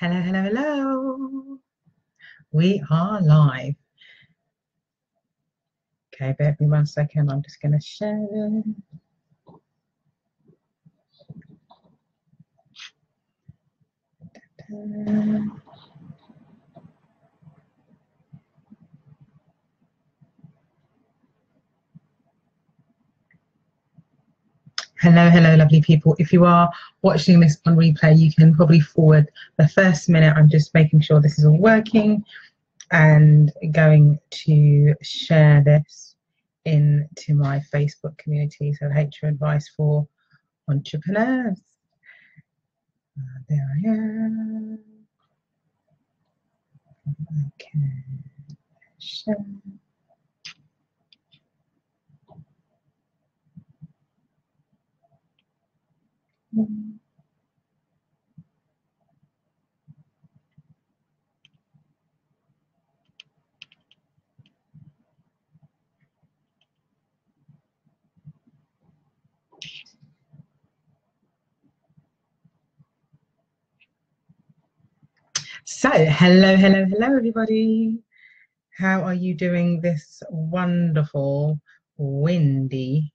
Hello, hello, hello. We are live. Okay, bear with me 1 second. I'm just going to share. Hello, hello, lovely people. If you are watching this on replay, you can probably forward the first minute. I'm just making sure this is all working and going to share this into my Facebook community. So HR Advice for Entrepreneurs. There I am. Okay, share. So, hello, hello, hello, everybody. How are you doing this wonderful, windy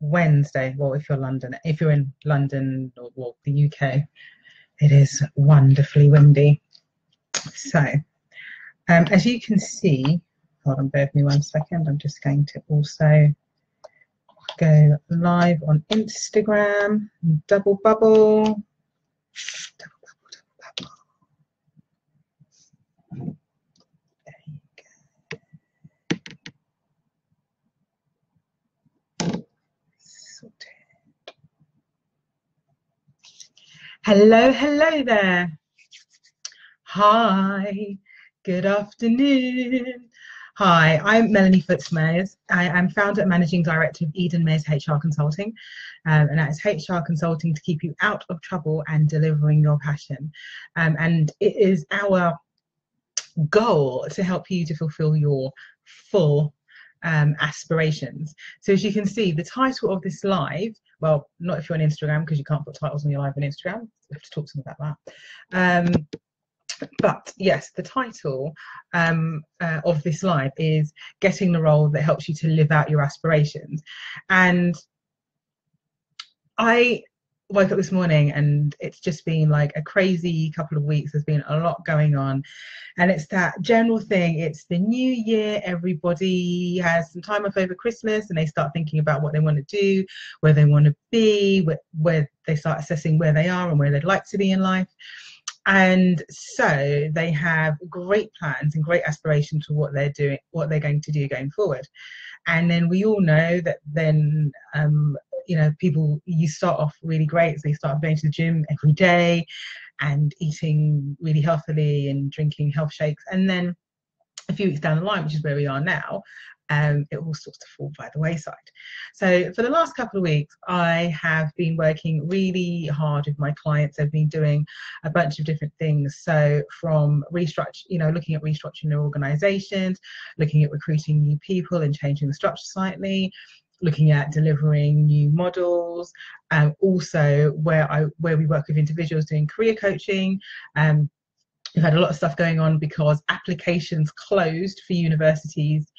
Wednesday? Well, if you're London, if you're in London or well, the UK, it is wonderfully windy. So as you can see, hold on, bear with me 1 second. I'm just going to also go live on Instagram. Double bubble, double bubble, double bubble. Hello, hello there. Hi, good afternoon. Hi, I'm Melanie Foots-Mayers. I am founder and managing director of Eden Mayers HR Consulting, and that is HR consulting to keep you out of trouble and delivering your passion. And it is our goal to help you to fulfill your full aspirations. So as you can see, the title of this live, well, not if you're on Instagram, because you can't put titles on your live on Instagram. We have to talk to them about that. But yes, the title of this live is Getting the Role That Helps You to Live Out Your Aspirations. And I woke up this morning and it's just been like a crazy couple of weeks. There's been a lot going on, and it's that general thing. It's the new year. Everybody has some time off over Christmas and they start thinking about what they want to do, where they want to be, where they start assessing where they are and where they'd like to be in life. And so they have great plans and great aspirations for what they're doing, what they're going to do going forward. And then we all know that then you know, people, you start off really great. So you start going to the gym every day and eating really healthily and drinking health shakes. And then a few weeks down the line, which is where we are now, it all starts to fall by the wayside. So for the last couple of weeks, I have been working really hard with my clients. I've been doing a bunch of different things. So from restructure, you know, looking at restructuring their organizations, looking at recruiting new people and changing the structure slightly, looking at delivering new models, and also where we work with individuals doing career coaching. We've had a lot of stuff going on because applications closed for universities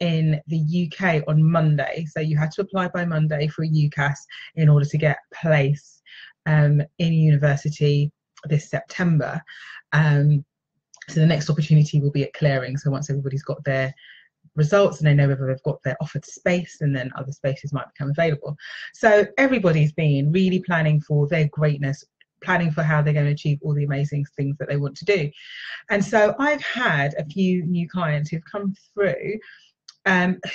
in the UK on Monday. So you had to apply by Monday for a UCAS in order to get a place in university this September. So the next opportunity will be at clearing. So once everybody's got their results and they know whether they've got their offered space, and then other spaces might become available. So everybody's been really planning for their greatness, planning for how they're going to achieve all the amazing things that they want to do. And so I've had a few new clients who've come through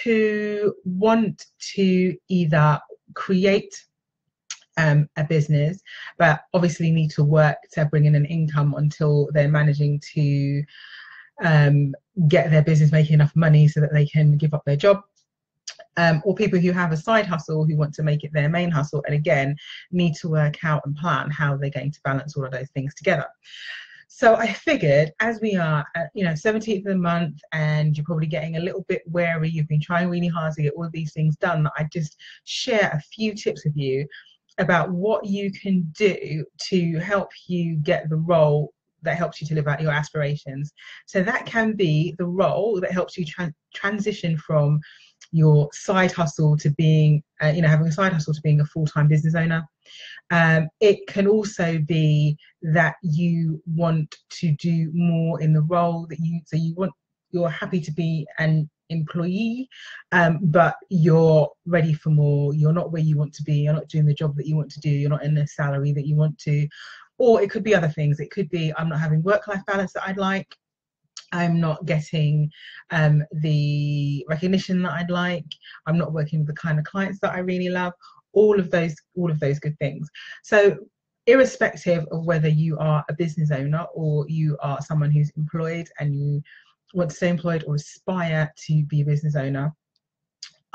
who want to either create a business, but obviously need to work to bring in an income until they're managing to get their business making enough money so that they can give up their job, or people who have a side hustle who want to make it their main hustle, and again need to work out and plan how they're going to balance all of those things together. So I figured, as we are at, you know, 17th of the month, and you're probably getting a little bit wary, you've been trying really hard to get all of these things done, that I just share a few tips with you about what you can do to help you get the role that helps you to live out your aspirations. So that can be the role that helps you transition from your side hustle to being, having a side hustle to being a full-time business owner. It can also be that you want to do more in the role that you, you're happy to be an employee, but you're ready for more. You're not where you want to be. You're not doing the job that you want to do. You're not in the salary that you want to. Or it could be other things. It could be, I'm not having work-life balance that I'd like. I'm not getting the recognition that I'd like. I'm not working with the kind of clients that I really love. All of those good things. So irrespective of whether you are a business owner or you are someone who's employed and you want to stay employed or aspire to be a business owner,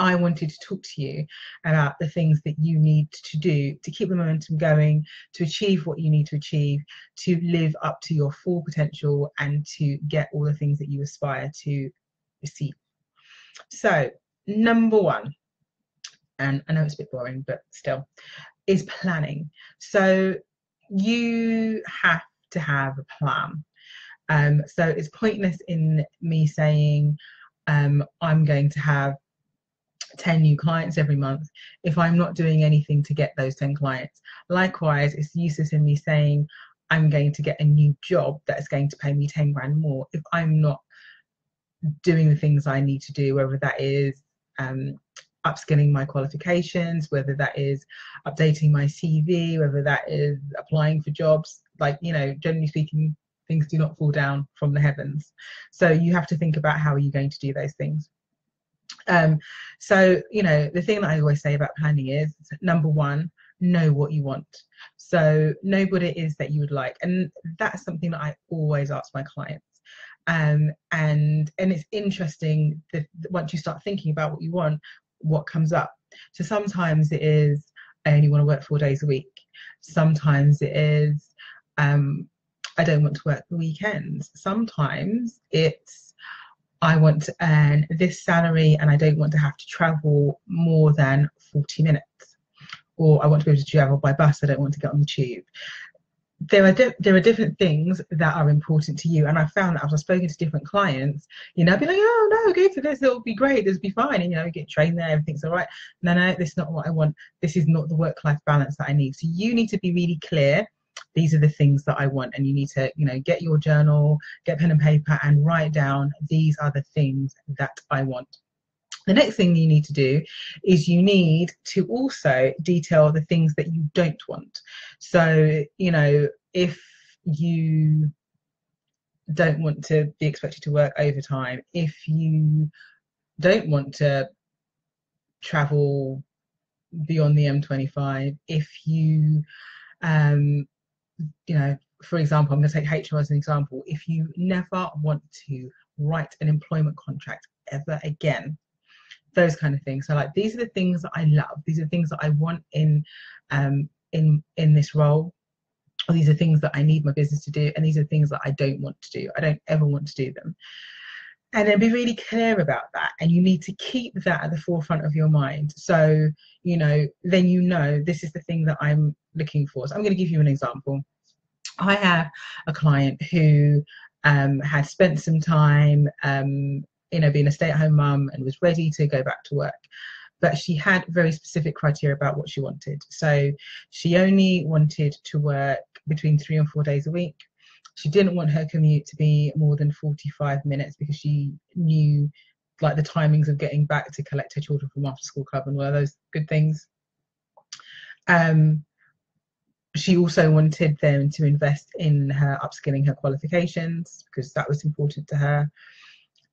I wanted to talk to you about the things that you need to do to keep the momentum going, to achieve what you need to achieve, to live up to your full potential and to get all the things that you aspire to receive. So number one, and I know it's a bit boring, but still, is planning. So you have to have a plan. So it's pointless in me saying I'm going to have 10 new clients every month if I'm not doing anything to get those 10 clients. Likewise, it's useless in me saying I'm going to get a new job that's going to pay me 10 grand more if I'm not doing the things I need to do, whether that is upskilling my qualifications, whether that is updating my CV, whether that is applying for jobs. Like, you know, generally speaking, things do not fall down from the heavens. So you have to think about how are you going to do those things. So, you know, the thing that I always say about planning is, number one, know what you want. So know what it is that you would like. And that's something that I always ask my clients. And it's interesting that once you start thinking about what you want, what comes up. So sometimes it is, I only want to work 4 days a week. Sometimes it is, I don't want to work the weekends. Sometimes it's, I want to earn this salary and I don't want to have to travel more than 40 minutes. Or I want to be able to travel by bus, I don't want to get on the tube. There are different things that are important to you. And I found that as I've spoken to different clients, you know, I'd be like, oh no, go for this, it'll be great, this will be fine. And, you know, get trained there, everything's all right. No, this is not what I want. This is not the work-life balance that I need. So you need to be really clear. These are the things that I want, and you need to, you know, get your journal, get pen and paper and write down, these are the things that I want. The next thing you need to do is you need to also detail the things that you don't want. So, you know, if you don't want to be expected to work overtime, if you don't want to travel beyond the M25, if you, you know, for example, I'm going to take HR as an example. If you never want to write an employment contract ever again, those kind of things. So, like, these are the things that I love. These are the things that I want in this role. Or these are things that I need my business to do, and these are things that I don't want to do. I don't ever want to do them. And then be really clear about that. And you need to keep that at the forefront of your mind. So, you know, then you know this is the thing that I'm looking for. So I'm going to give you an example. I have a client who had spent some time, you know, being a stay-at-home mum and was ready to go back to work. But she had very specific criteria about what she wanted. So she only wanted to work between 3 and 4 days a week. She didn't want her commute to be more than 45 minutes because she knew, like, the timings of getting back to collect her children from after school club and all those good things. She also wanted them to invest in her upskilling her qualifications because that was important to her.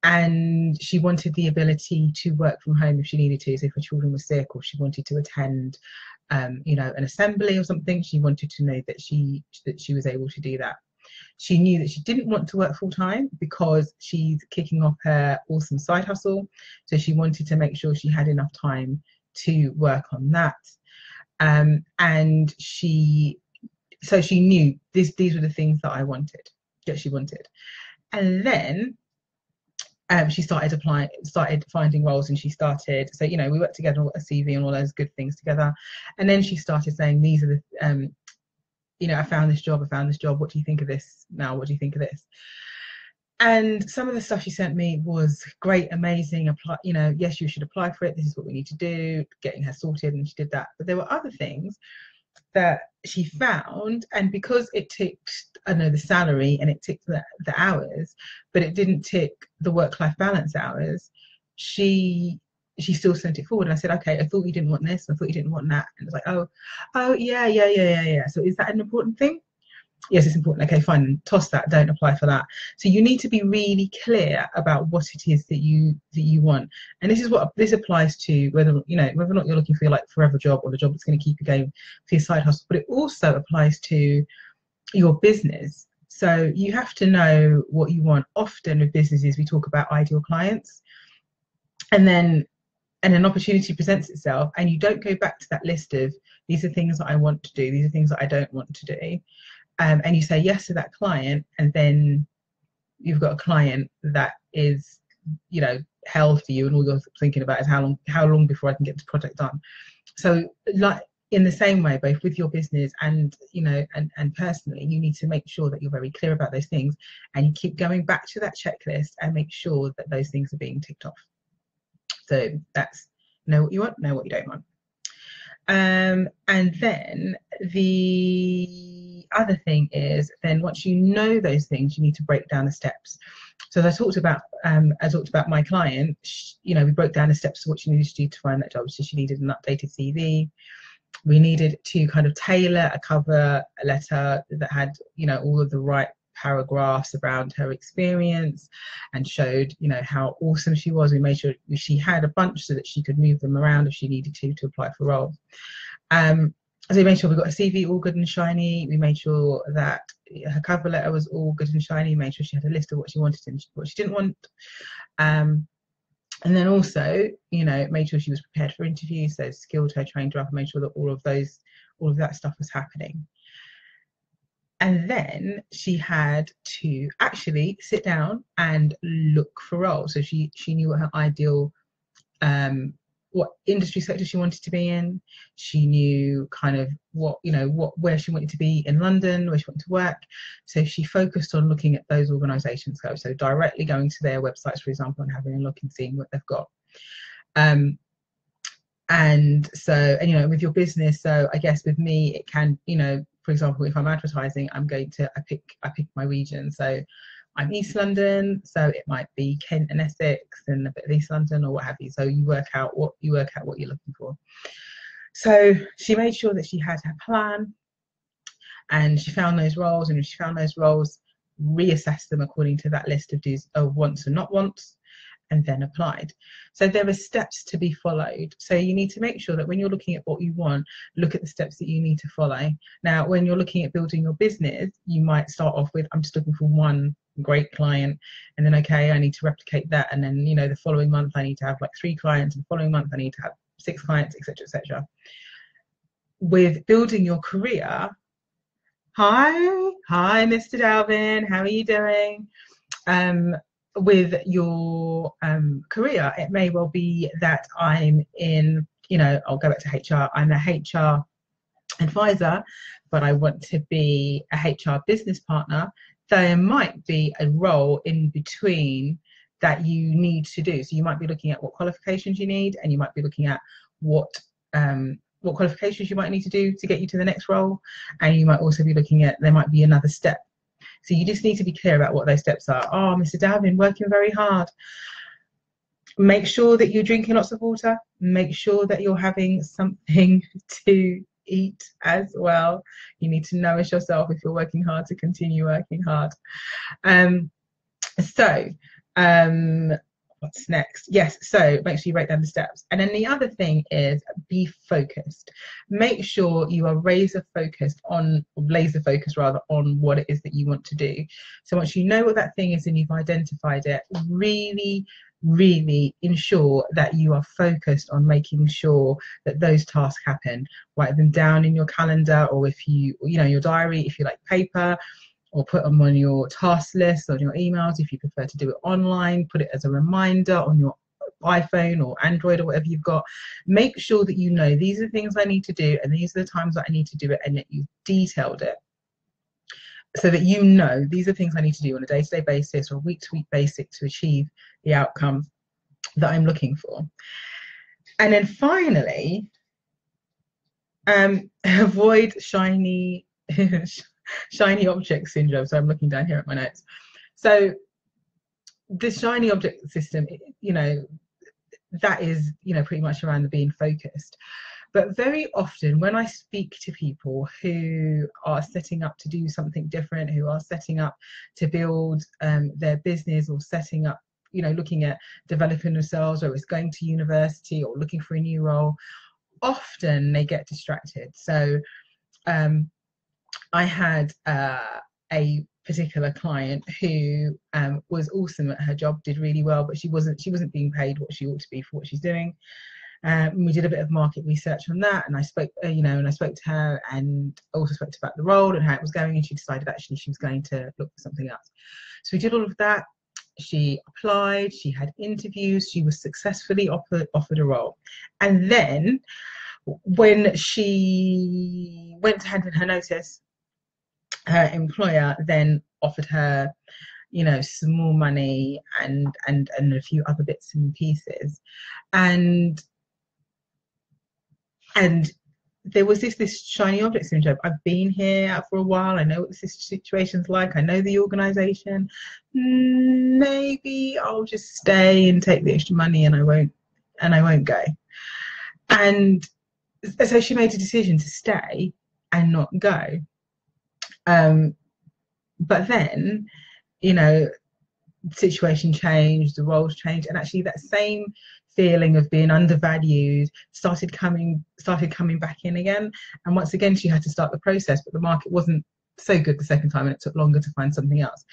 And she wanted the ability to work from home if she needed to. So if her children were sick or she wanted to attend, you know, an assembly or something, she wanted to know that she was able to do that. She knew that she didn't want to work full-time because she's kicking off her awesome side hustle, so she wanted to make sure she had enough time to work on that. And she knew these were the things that I wanted, that she wanted. And then she started finding roles, and she started, so, you know, we worked together on a CV and all those good things together. And then she started saying, these are the you know, I found this job, what do you think of this now, what do you think of this? And some of the stuff she sent me was great, amazing, apply, you know, yes, you should apply for it, this is what we need to do, getting her sorted, and she did that. But there were other things that she found, and because it ticked, I know, the salary, and it ticked the hours, but it didn't tick the work-life balance hours, she still sent it forward. And I said, okay, I thought you didn't want this, I thought you didn't want that. And it's like, oh yeah, so is that an important thing? Yes, it's important. Okay, fine, toss that, don't apply for that. So you need to be really clear about what it is that you want. And this is what this applies to, whether, you know, whether or not you're looking for your, like, forever job, or the job that's going to keep you going for your side hustle. But it also applies to your business. So you have to know what you want. Often with businesses, we talk about ideal clients, and an opportunity presents itself, and you don't go back to that list of, these are things that I want to do, these are things that I don't want to do. And you say yes to that client, and then you've got a client that is, you know, hell for you, and all you're thinking about is how long before I can get this project done. So, like, in the same way, both with your business and, you know, and personally, you need to make sure that you're very clear about those things, and you keep going back to that checklist and make sure that those things are being ticked off. So that's know what you want, know what you don't want. And then the other thing is, then once you know those things, you need to break down the steps. So as I talked about, my client, you know, we broke down the steps of what she needed to do to find that job. So she needed an updated CV. We needed to kind of tailor a cover letter that had, you know, all of the right paragraphs around her experience, and showed, you know, how awesome she was. We made sure she had a bunch so that she could move them around if she needed to apply for roles. So we made sure we got a CV all good and shiny. We made sure that her cover letter was all good and shiny. We made sure she had a list of what she wanted and what she didn't want. And then also, you know, made sure she was prepared for interviews, so skilled her, trained her up, and made sure that all of that stuff was happening. And then she had to actually sit down and look for roles. So she knew what her ideal, what industry sector she wanted to be in. She knew kind of where she wanted to be in London, where she wanted to work. So she focused on looking at those organisations. So directly going to their websites, for example, and having a look and seeing what they've got. And you know, with your business, so I guess with me, it can, you know, for example, if I'm advertising, I pick my region. So I'm East London, so it might be Kent and Essex and a bit of East London or what have you. So you work out what you're looking for. So she made sure that she had her plan, and she found those roles, and if she found those roles, reassessed them according to that list of do's, of wants and not wants, and then applied. So there are steps to be followed. So you need to make sure that when you're looking at what you want, look at the steps that you need to follow. Now, when you're looking at building your business, you might start off with, I'm just looking for one great client, and then, okay, I need to replicate that, and then, you know, the following month I need to have like 3 clients, and the following month I need to have 6 clients, etc., etc. With building your career, hi Mr. Dalvin, how are you doing? With your career, it may well be that I'm in, you know, I'll go back to HR, I'm a HR advisor, but I want to be a HR business partner. There might be a role in between that you need to do. So you might be looking at what qualifications you need, and you might be looking at what qualifications you might need to do to get you to the next role. And you might also be looking at, there might be another step. So you just need to be clear about what those steps are. Oh, Mr. Dalvin, working very hard. Make sure that you're drinking lots of water. Make sure that you're having something to eat as well. You need to nourish yourself if you're working hard to continue working hard. What's next? Yes, so make sure you write down the steps. And then the other thing is, be focused. Make sure you are laser focused on what it is that you want to do. So once you know what that thing is and you've identified it, really ensure that you are focused on making sure that those tasks happen. Write them down in your calendar, or if you know, your diary, if you like paper, or put them on your task list, on your emails. If you prefer to do it online, put it as a reminder on your iPhone or Android or whatever you've got, make sure that you know these are the things I need to do and these are the times that I need to do it, and that you've detailed it so that you know these are things I need to do on a day-to-day basis or a week-to-week basis to achieve the outcome that I'm looking for. And then finally, avoid shiny object syndrome. So I'm looking down here at my notes. So the shiny object system, you know, that is, you know, pretty much around the being focused. But very often when I speak to people who are setting up to do something different, who are setting up to build their business, or setting up, you know, looking at developing themselves, or it's going to university or looking for a new role, often they get distracted. So I had a particular client who was awesome at her job, did really well, but she wasn't being paid what she ought to be for what she's doing. We did a bit of market research on that, and I spoke, and I spoke to her, and also spoke to her about the role and how it was going, and she decided actually she was going to look for something else. So we did all of that. She applied, she had interviews, she was successfully offered a role. And then when she went to hand in her notice, her employer then offered her, you know, some more money and a few other bits and pieces. And there was this shiny object syndrome. I've been here for a while. I know what this situation's like. I know the organisation. Maybe I'll just stay and take the extra money, and I won't go. And so she made a decision to stay and not go. But then, you know, the situation changed, the roles changed, and actually that same feeling of being undervalued started coming back in again. And once again she had to start the process, but the market wasn't so good the second time, and it took longer to find something else.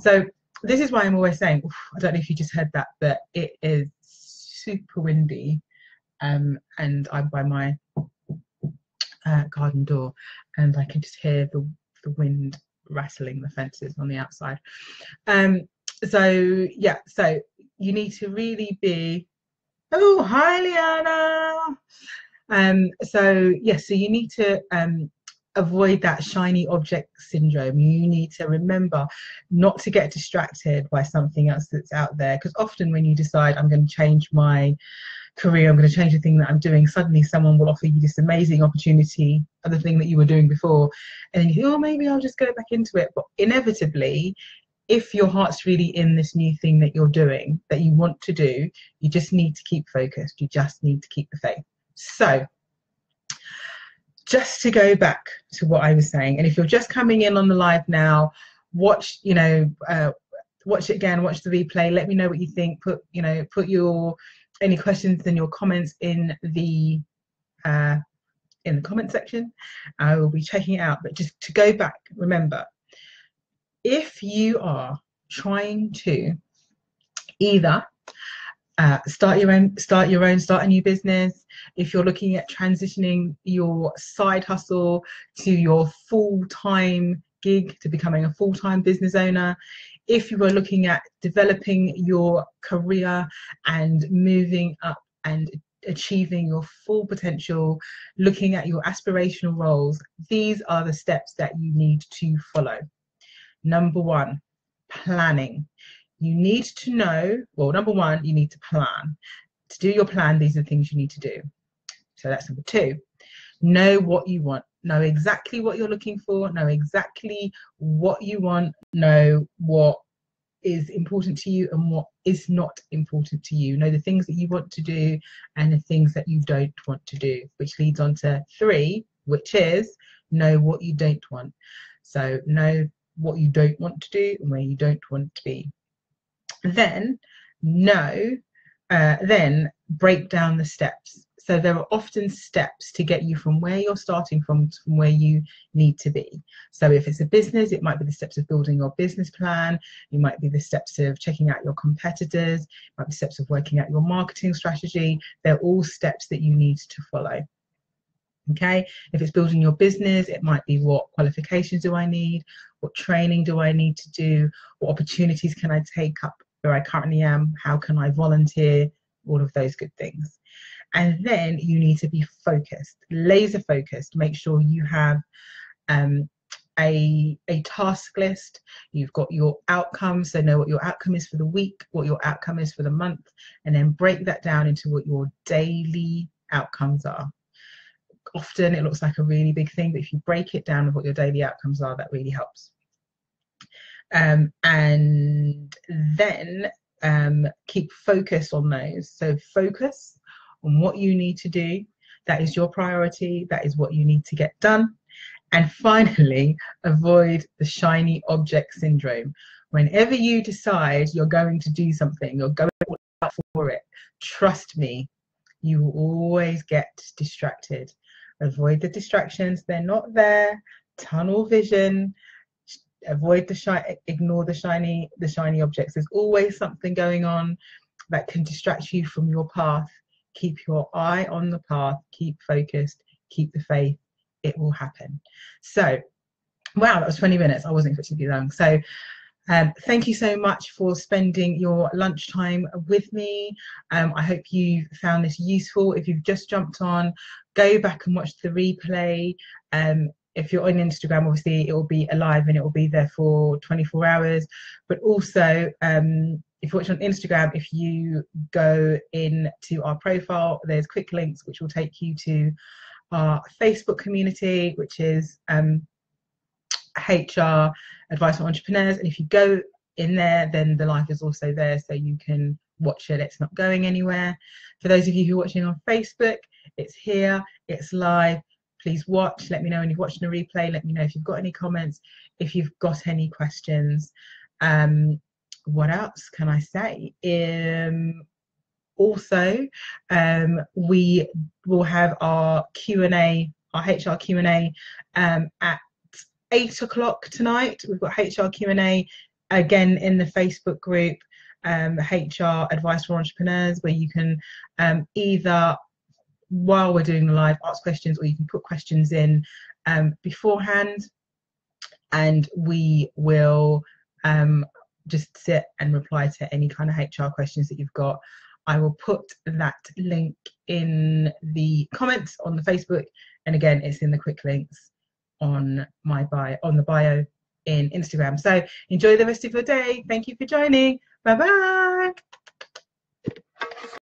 So this is why I'm always saying, I don't know if you just heard that, but it is super windy, and I'm by my garden door, and I can just hear the wind rattling the fences on the outside. So yeah, so you need to really be, oh hi Liana, so yes, yeah, so you need to avoid that shiny object syndrome. You need to remember not to get distracted by something else that's out there, because often when you decide I'm going to change my career, I'm going to change the thing that I'm doing, suddenly someone will offer you this amazing opportunity of the thing that you were doing before, and then you think, oh, maybe I'll just go back into it. But inevitably, if your heart's really in this new thing that you're doing, that you want to do, you just need to keep focused. You just need to keep the faith. So just to go back to what I was saying, and if you're just coming in on the live now, watch, you know, watch it again, watch the replay, let me know what you think, put, you know, put your any questions and your comments in the comment section. I will be checking it out. But just to go back, remember, if you are trying to either start a new business, if you're looking at transitioning your side hustle to your full-time gig, to becoming a full-time business owner, if you are looking at developing your career and moving up and achieving your full potential, looking at your aspirational roles, these are the steps that you need to follow. Number one, planning. You need to know, well, number one, you need to plan. To do your plan, these are the things you need to do. So that's number two. Know what you want. Know exactly what you're looking for. Know exactly what you want. Know what is important to you and what is not important to you. Know the things that you want to do and the things that you don't want to do, which leads on to three, which is know what you don't want. So know what you don't want to do and where you don't want to be. Then then break down the steps. So there are often steps to get you from where you're starting from where you need to be. So if it's a business, it might be the steps of building your business plan. It might be the steps of checking out your competitors. It might be steps of working out your marketing strategy. They're all steps that you need to follow. Okay, if it's building your business, it might be what qualifications do I need, what training do I need to do, what opportunities can I take up where I currently am, how can I volunteer, all of those good things. And then you need to be focused, laser focused. Make sure you have a task list. You've got your outcomes, so know what your outcome is for the week, what your outcome is for the month, and then break that down into what your daily outcomes are. Often it looks like a really big thing, but if you break it down with what your daily outcomes are, that really helps. And then keep focus on those. So focus on what you need to do. That is your priority. That is what you need to get done. And finally, avoid the shiny object syndrome. Whenever you decide you're going to do something, you're going out for it, trust me, you will always get distracted. Avoid the distractions. They're not there. Tunnel vision. Avoid the ignore the shiny objects. There's always something going on that can distract you from your path. Keep your eye on the path. Keep focused. Keep the faith. It will happen. So, wow, that was 20 minutes. I wasn't expecting to be long. So, thank you so much for spending your lunchtime with me. I hope you found this useful. If you've just jumped on, go back and watch the replay. If you're on Instagram, obviously it will be alive and it will be there for 24 hours. But also, if you watch on Instagram, if you go into our profile, there's quick links which will take you to our Facebook community, which is HR Advice for Entrepreneurs. And if you go in there, then the live is also there, so you can watch it. It's not going anywhere. For those of you who are watching on Facebook, it's here, it's live. Please watch. Let me know when you're watching the replay. Let me know if you've got any comments, if you've got any questions. What else can I say? Also, we will have our Q&A, our HR Q&A at 8 o'clock tonight. We've got HR Q&A again in the Facebook group, HR Advice for Entrepreneurs, where you can either, while we're doing the live, ask questions, or you can put questions in beforehand, and we will just sit and reply to any kind of HR questions that you've got. I will put that link in the comments on the Facebook, and again, it's in the quick links on my bio, on the bio in Instagram. So enjoy the rest of your day. Thank you for joining. Bye bye.